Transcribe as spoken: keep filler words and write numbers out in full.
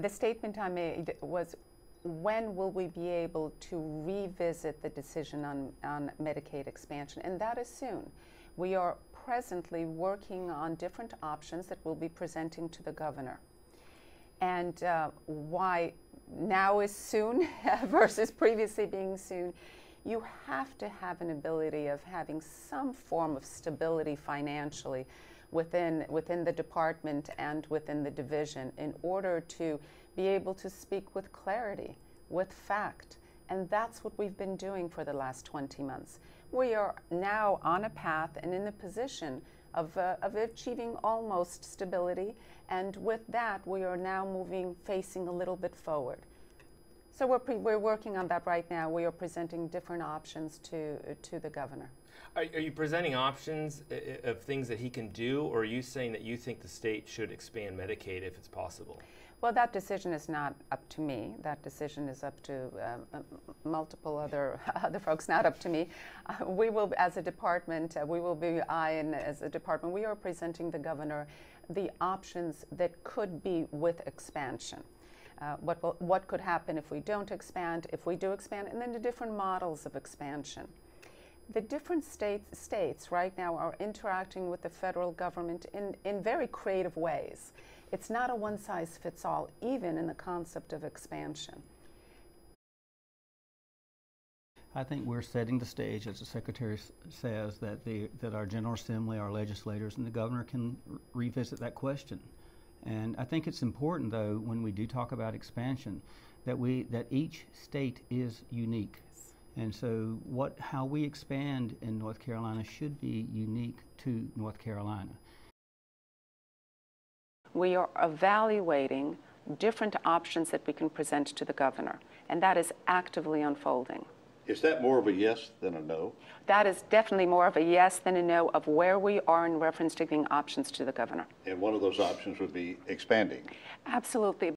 the statement I made was, when will we be able to revisit the decision on, on Medicaid expansion? And that is soon. We are presently working on different options that we'll be presenting to the governor. And uh, why now is soon versus previously being soon, you have to have an ability of having some form of stability financially within, within the department and within the division in order to be able to speak with clarity, with fact. And that's what we've been doing for the last twenty months. We are now on a path and in the position of, uh, of achieving almost stability. And with that, we are now moving, facing a little bit forward. So we're, pre we're working on that right now. We are presenting different options to, uh, to the governor. Are, are you presenting options uh, of things that he can do, or are you saying that you think the state should expand Medicaid if it's possible? Well, that decision is not up to me. That decision is up to uh, multiple other, other folks, not up to me. Uh, we will, as a department, uh, we will be, I and as a department, we are presenting the governor the options that could be with expansion. Uh, what, will, what could happen if we don't expand, if we do expand, and then the different models of expansion. The different states, states right now are interacting with the federal government in, in very creative ways. It's not a one-size-fits-all, even in the concept of expansion. I think we're setting the stage, as the Secretary says, that, the, that our General Assembly, our legislators, and the governor can revisit that question. And I think it's important, though, when we do talk about expansion, that we that each state is unique. Yes. And so what how we expand in North Carolina should be unique to North Carolina. We are evaluating different options that we can present to the governor, and that is actively unfolding. Is that more of a yes than a no? That is definitely more of a yes than a no of where we are in reference to giving options to the governor. And one of those options would be expanding. Absolutely.